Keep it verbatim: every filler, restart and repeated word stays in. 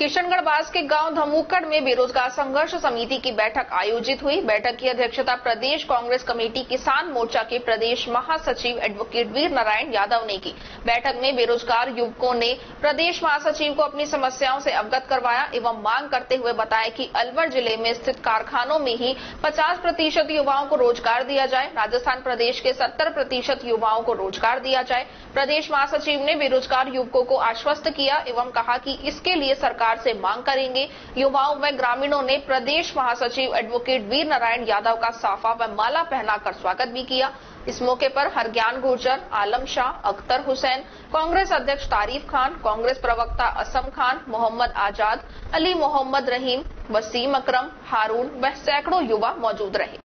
किशनगढ़बाज के गांव धमुकड़ में बेरोजगार संघर्ष समिति की बैठक आयोजित हुई। बैठक की अध्यक्षता प्रदेश कांग्रेस कमेटी किसान मोर्चा के प्रदेश महासचिव एडवोकेट वीर नारायण यादव ने की। बैठक में बेरोजगार युवकों ने प्रदेश महासचिव को अपनी समस्याओं से अवगत करवाया एवं मांग करते हुए बताया कि अलवर जिले में स्थित कारखानों में ही पचास प्रतिशत युवाओं को रोजगार दिया जाए, राजस्थान प्रदेश के सत्तर प्रतिशत युवाओं को रोजगार दिया जाए। प्रदेश महासचिव ने बेरोजगार युवकों को आश्वस्त किया एवं कहा कि इसके लिए सरकार से मांग करेंगे। युवाओं व ग्रामीणों ने प्रदेश महासचिव एडवोकेट वीर नारायण यादव का साफा व माला पहनाकर स्वागत भी किया। इस मौके पर हर ज्ञान गुर्जर, आलम शाह, अख्तर हुसैन, कांग्रेस अध्यक्ष तारीफ खान, कांग्रेस प्रवक्ता असम खान, मोहम्मद आजाद अली, मोहम्मद रहीम, वसीम अकरम, हारून व सैकड़ों युवा मौजूद रहे।